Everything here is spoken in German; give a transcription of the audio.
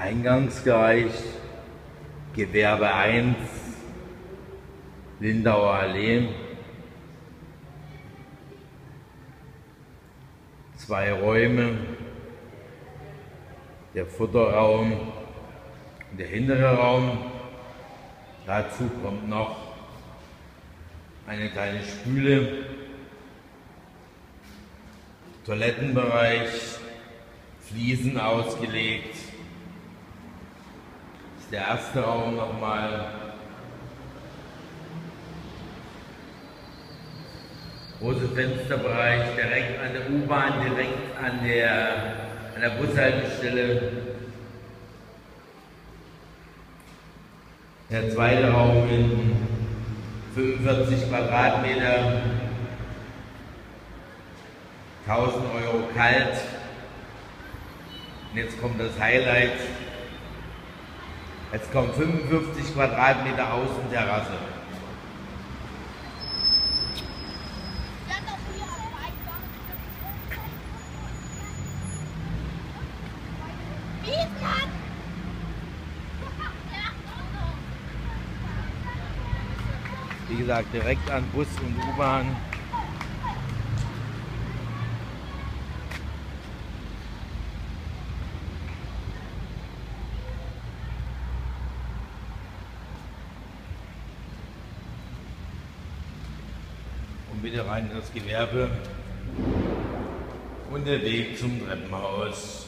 Eingangsbereich, Gewerbe 1, Lindauer Allee, 2 Räume, der Futterraum und der hintere Raum. Dazu kommt noch eine kleine Spüle, Toilettenbereich, Fliesen ausgelegt. Das ist der erste Raum nochmal. Große Fensterbereich, direkt an der U-Bahn, direkt an der Bushaltestelle. Der zweite Raum in 45 Quadratmeter, 1.000 € kalt. Und jetzt kommt das Highlight. Jetzt kommt 55 Quadratmeter Außenterrasse. Wie gesagt, direkt an Bus und U-Bahn. Und wieder rein in das Gewerbe und der Weg zum Treppenhaus.